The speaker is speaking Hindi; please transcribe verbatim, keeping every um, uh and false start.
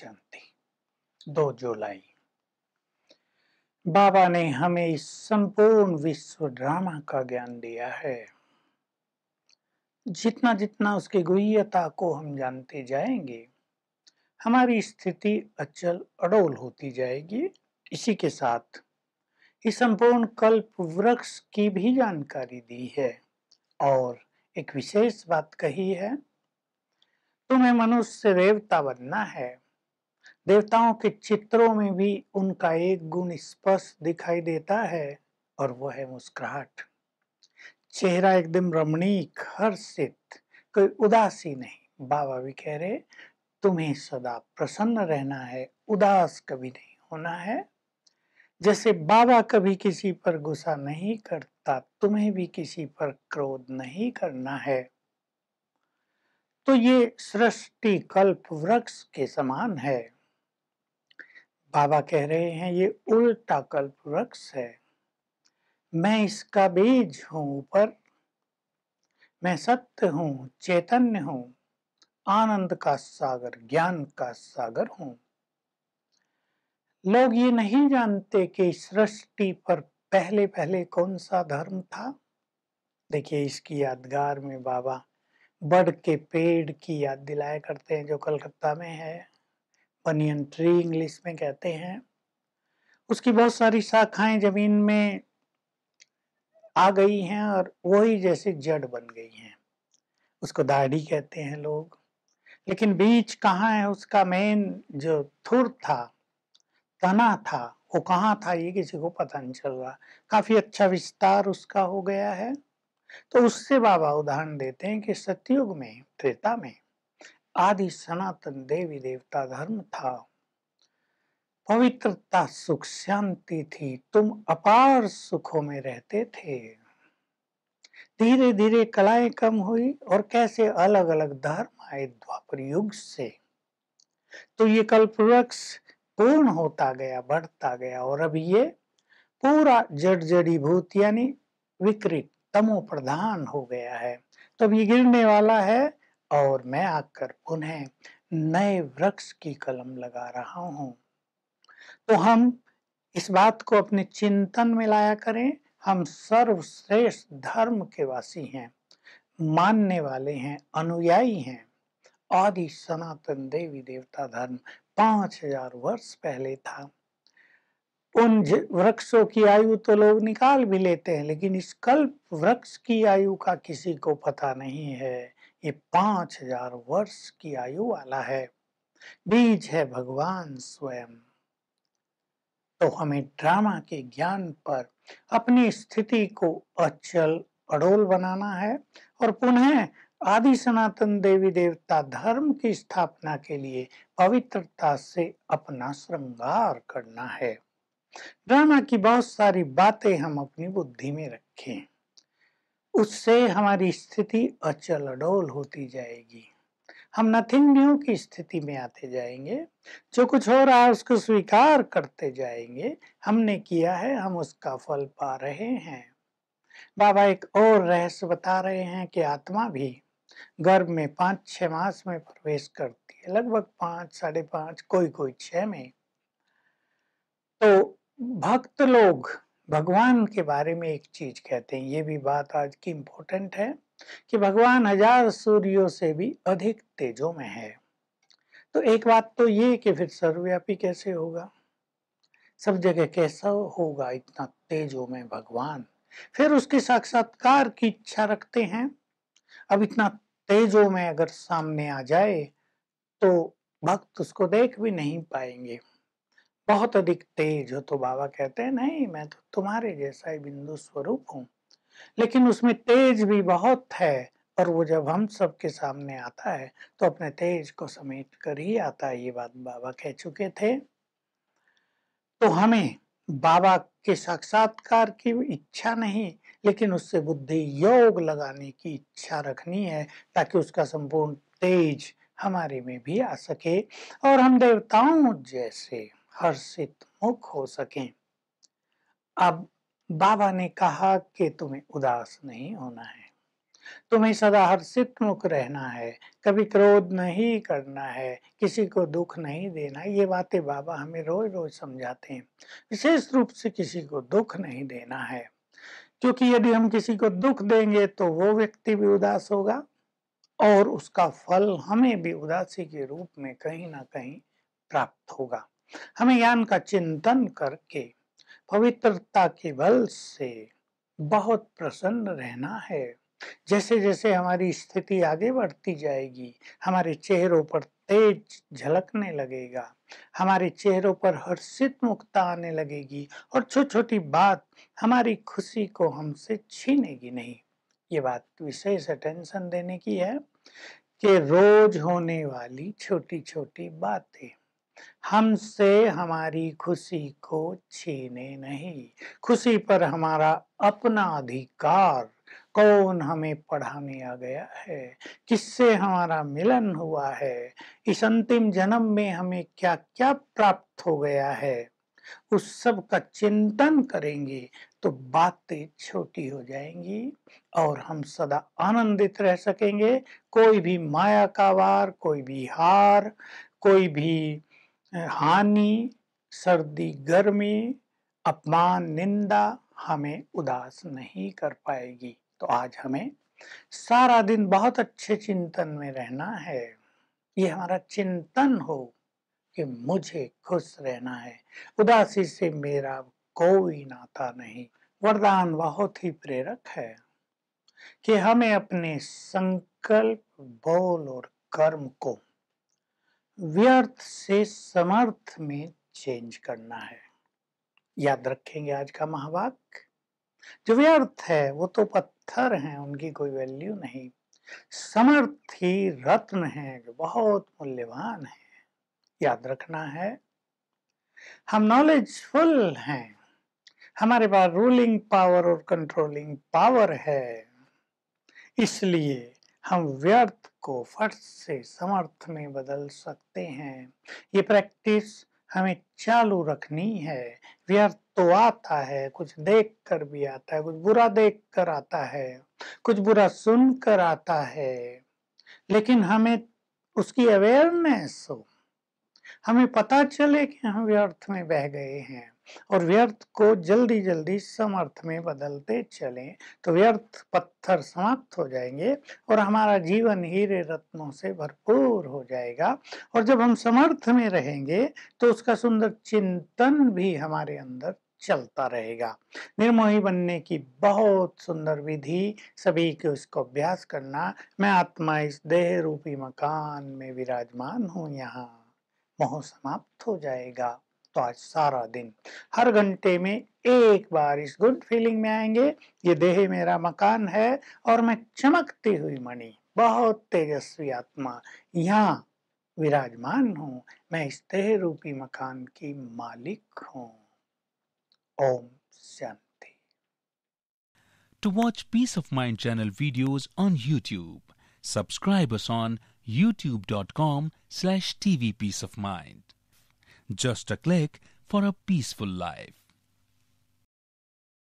शांति। दो जुलाई बाबा ने हमें इस संपूर्ण विश्व ड्रामा का ज्ञान दिया है। जितना जितना उसकी गुह्यता को हम जानते जाएंगे, हमारी स्थिति अचल अडोल होती जाएगी। इसी के साथ इस संपूर्ण कल्प वृक्ष की भी जानकारी दी है और एक विशेष बात कही है, तुम्हें मनुष्य देवता बनना है। देवताओं के चित्रों में भी उनका एक गुण स्पष्ट दिखाई देता है और वो है मुस्कुराहट। चेहरा एकदम रमणीक, हर्षित, कोई उदासी नहीं। बाबा भी कह रहे, तुम्हें सदा प्रसन्न रहना है, उदास कभी नहीं होना है। जैसे बाबा कभी किसी पर गुस्सा नहीं करता, तुम्हें भी किसी पर क्रोध नहीं करना है। तो ये सृष्टि कल्प वृक्ष के समान है। बाबा कह रहे हैं ये उल्टा कल्प वृक्ष है। मैं इसका बीज हूं ऊपर, मैं सत्य हूं, चैतन्य हूं, आनंद का सागर, ज्ञान का सागर हूं। लोग ये नहीं जानते कि सृष्टि पर पहले पहले कौन सा धर्म था। देखिए, इसकी यादगार में बाबा बड़ के पेड़ की याद दिलाया करते हैं, जो कलकत्ता में है। बनियन ट्री इंग्लिश में कहते हैं। उसकी बहुत सारी शाखाएं जमीन में आ गई हैं और वही जैसे जड़ बन गई हैं। उसको दाढ़ी कहते हैं लोग, लेकिन बीज कहाँ है उसका? मेन जो थुर था, तना था, वो कहाँ था ये किसी को पता नहीं चल रहा। काफी अच्छा विस्तार उसका हो गया है। तो उससे बाबा उदाहरण देते हैं कि सतयुग में, त्रेता में आदि सनातन देवी देवता धर्म था, पवित्रता, सुख, शांति थी, तुम अपार सुखों में रहते थे। धीरे धीरे कलाएं कम हुई और कैसे अलग अलग धर्म आए द्वापर युग से। तो ये कल्प वृक्ष पूर्ण होता गया, बढ़ता गया और अब ये पूरा जड़ जड़ीभूत यानी विकृत तमो प्रधान हो गया है। तो अब ये गिरने वाला है और मैं आकर पुनः नए वृक्ष की कलम लगा रहा हूँ। तो हम इस बात को अपने चिंतन में लाया करें। हम सर्वश्रेष्ठ धर्म के वासी हैं, मानने वाले हैं, अनुयायी हैं। आदि सनातन देवी देवता धर्म पांच हजार वर्ष पहले था। उन वृक्षों की आयु तो लोग निकाल भी लेते हैं, लेकिन इस कल्प वृक्ष की आयु का किसी को पता नहीं है। ये पांच हजार वर्ष की आयु वाला है। बीज है भगवान स्वयं। तो हमें ड्रामा के ज्ञान पर अपनी स्थिति को अचल अडोल बनाना है और पुनः आदि सनातन देवी देवता धर्म की स्थापना के लिए पवित्रता से अपना श्रृंगार करना है। ड्रामा की बहुत सारी बातें हम अपनी बुद्धि में रखें, उससे हमारी स्थिति अचल अडोल होती जाएगी। हम नथिंग न्यू की स्थिति में आते जाएंगे। जो कुछ हो रहा है उसको स्वीकार करते जाएंगे। हमने किया है, हम उसका फल पा रहे हैं। बाबा एक और रहस्य बता रहे हैं कि आत्मा भी गर्भ में पाँच छः मास में प्रवेश करती है, लगभग पाँच साढ़े पाँच कोई कोई छः में। तो भक्त लोग भगवान के बारे में एक चीज कहते हैं, ये भी बात आज की इम्पोर्टेंट है, कि भगवान हजार सूर्यों से भी अधिक तेजों में है। तो एक बात तो ये कि फिर सर्वव्यापी कैसे होगा, सब जगह कैसा होगा इतना तेजों में भगवान? फिर उसके साक्षात्कार की इच्छा रखते हैं। अब इतना तेजों में अगर सामने आ जाए तो भक्त उसको देख भी नहीं पाएंगे। बहुत अधिक तेज हो तो बाबा कहते हैं नहीं, मैं तो तुम्हारे जैसा ही बिंदु स्वरूप हूँ, लेकिन उसमें तेज भी बहुत है और वो जब हम सबके सामने आता है तो अपने तेज को समेट कर ही आता है। ये बात बाबा कह चुके थे। तो हमें बाबा के साक्षात्कार की इच्छा नहीं, लेकिन उससे बुद्धि योग लगाने की इच्छा रखनी है, ताकि उसका संपूर्ण तेज हमारे में भी आ सके और हम देवताओं जैसे हर्षित मुख हो सकें। अब बाबा ने कहा कि तुम्हें उदास नहीं होना है। तुम्हें सदा हर्षित मुख रहना है, कभी क्रोध नहीं करना है, किसी को दुख नहीं देना। ये बातें बाबा हमें रोज रोज समझाते हैं। विशेष रूप से किसी को दुख नहीं देना है, क्योंकि यदि हम किसी को दुख देंगे तो वो व्यक्ति भी उदास होगा और उसका फल हमें भी उदासी के रूप में कहीं ना कहीं प्राप्त होगा। हमें ज्ञान का चिंतन करके पवित्रता के बल से बहुत प्रसन्न रहना है। जैसे जैसे हमारी स्थिति आगे बढ़ती जाएगी, हमारे चेहरों पर तेज झलकने लगेगा, हमारे चेहरों पर हर्षित मुखता आने लगेगी और छोटी छोटी बात हमारी खुशी को हमसे छीनेगी नहीं। ये बात विशेष अटेंशन देने की है कि रोज होने वाली छोटी छोटी बातें हमसे हमारी खुशी को छीने नहीं। खुशी पर हमारा अपना अधिकार, कौन हमें पढ़ाने आ गया है, किससे हमारा मिलन हुआ है, इस अंतिम जन्म में हमें क्या क्या प्राप्त हो गया है, उस सब का चिंतन करेंगे तो बातें छोटी हो जाएंगी और हम सदा आनंदित रह सकेंगे। कोई भी माया का वार, कोई भी हार, कोई भी हानि, सर्दी गर्मी, अपमान निंदा हमें उदास नहीं कर पाएगी। तो आज हमें सारा दिन बहुत अच्छे चिंतन में रहना है। ये हमारा चिंतन हो कि मुझे खुश रहना है, उदासी से मेरा कोई नाता नहीं। वरदान बहुत ही प्रेरक है कि हमें अपने संकल्प, बोल और कर्म को व्यर्थ से समर्थ में चेंज करना है। याद रखेंगे आज का महावाक्य, जो व्यर्थ है वो तो पत्थर हैं, उनकी कोई वैल्यू नहीं। समर्थ ही रत्न है जो बहुत मूल्यवान है। याद रखना है, हम नॉलेजफुल हैं, हमारे पास रूलिंग पावर और कंट्रोलिंग पावर है, इसलिए हम व्यर्थ को फट से समर्थ में बदल सकते हैं। ये प्रैक्टिस हमें चालू रखनी है। व्यर्थ तो आता है, कुछ देख कर भी आता है, कुछ बुरा देख कर आता है, कुछ बुरा सुन कर आता है, लेकिन हमें उसकी अवेयरनेस हो, हमें पता चले कि हम व्यर्थ में बह गए हैं और व्यर्थ को जल्दी जल्दी समर्थ में बदलते चलें तो व्यर्थ पत्थर समाप्त हो जाएंगे और हमारा जीवन हीरे रत्नों से भरपूर हो जाएगा। और जब हम समर्थ में रहेंगे तो उसका सुंदर चिंतन भी हमारे अंदर चलता रहेगा। निर्मोही बनने की बहुत सुंदर विधि, सभी के उसको अभ्यास करना। मैं आत्मा इस देह रूपी मकान में विराजमान हूँ, यहाँ मोह समाप्त हो जाएगा। तो आज सारा दिन हर घंटे में एक बार इस गुड फीलिंग में आएंगे। ये देह मेरा मकान है और मैं चमकती हुई मणि, बहुत तेजस्वी आत्मा यहाँ विराजमान हूँ। मैं इस देह रूपी मकान की मालिक हूँ। ओम शांति। To watch Peace of Mind channel videos on YouTube, subscribe us on youtube dot com slash T V Peace of Mind. Just a click for a peaceful life.